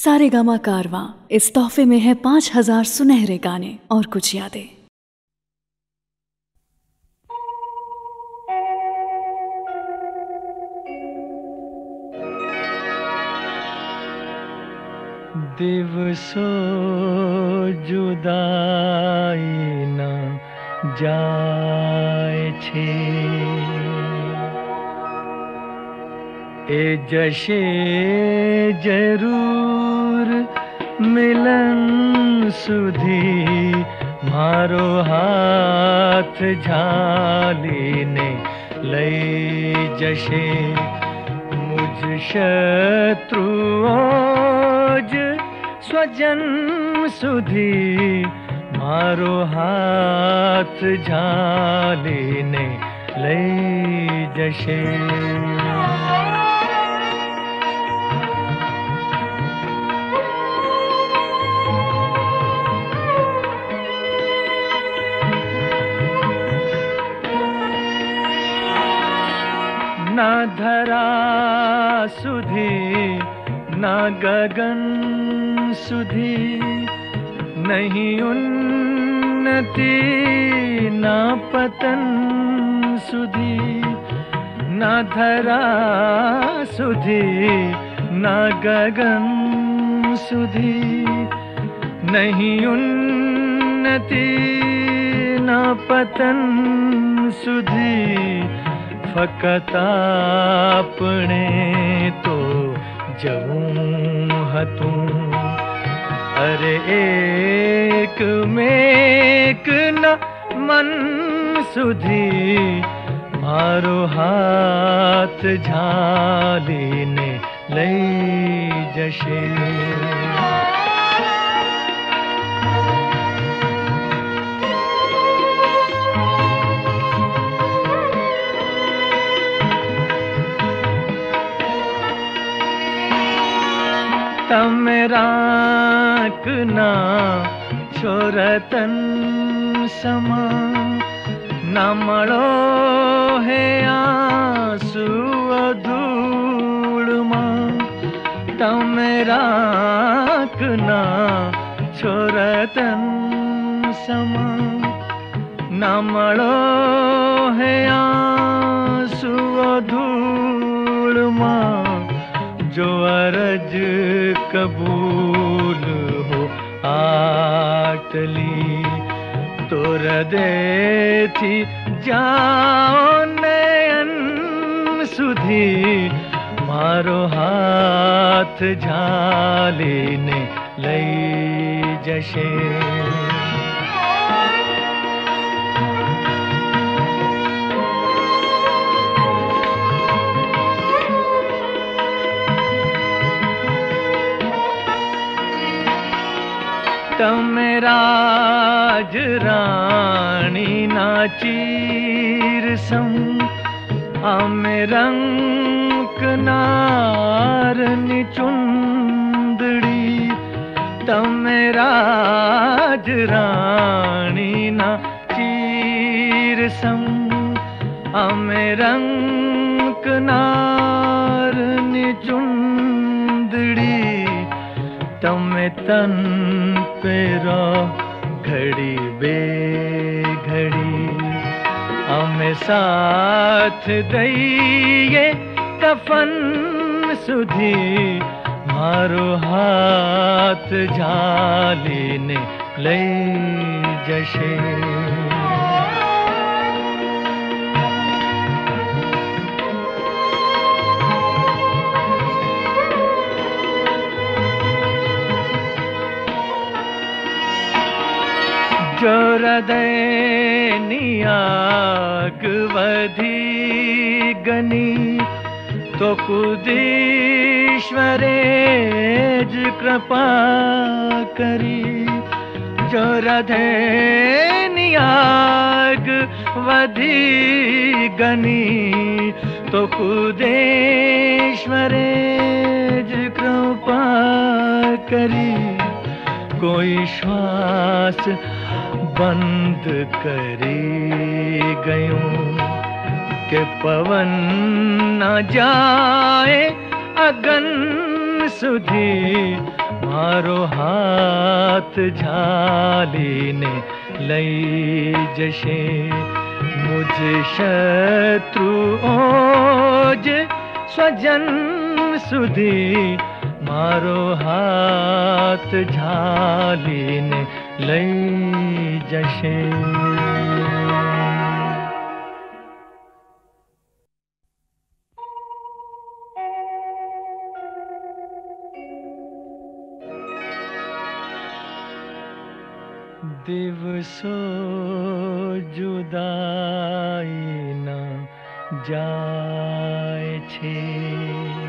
सारेगामा कारवां, इस तोहफे में है 5000 सुनहरे गाने और कुछ यादें। दिवसो जुदाई न जाए छे ए जशे जरूर मिलन सुधी मारो हाथ झाली ने ले जशे मुझ शत्रुओज स्वजन सुधी मारो हाथ झाली ने ले जशे ना धरा सुधी ना गगन सुधी नहीं उन्नति ना पतन सुधी ना धरा सुधी ना गगन सुधी नहीं उन्नति ना पतन सुधी फकत आपणे तो जऊं हतूं अरे एक मेक न मन सुधी मारो हाथ झाली ने ले जशे तमराक ना छोरतन समा ना मड़ो है आंसू धूल मां तमराक ना छोरतन समा ना मड़ो है आंसू धूल मां जो अरज कबूल हो आटली तोर दे थी जाओ नयन सुधी मारो हाथ झाली ने ले जशे तमराज रानी नाचीर सम आमरंक नार निचुंदड़ी तमराज रानी नाचीर सम आमरंक नार निचुंदड़ी तमे तन पेरा घड़ी बे घड़ी हमें साथ दइए कफन सुधी मारो हाथ झाली ने ले जशे जो हृदय नियाग वधी गनी तो कुदीश्वरेज कृपा करी जो हृदय नियाग वधी गनी तो कुदेश्वरेज कृपा करी कोई श्वास बंद करी गयूं के पवन न जाए अगन सुधी मारो हाथ झाली ने लई जशे मुझे शत्रु ओज स्वजन सुधी मारो हाथ झाली ने लई जशे। दिवसो जुदाई ना जाए छे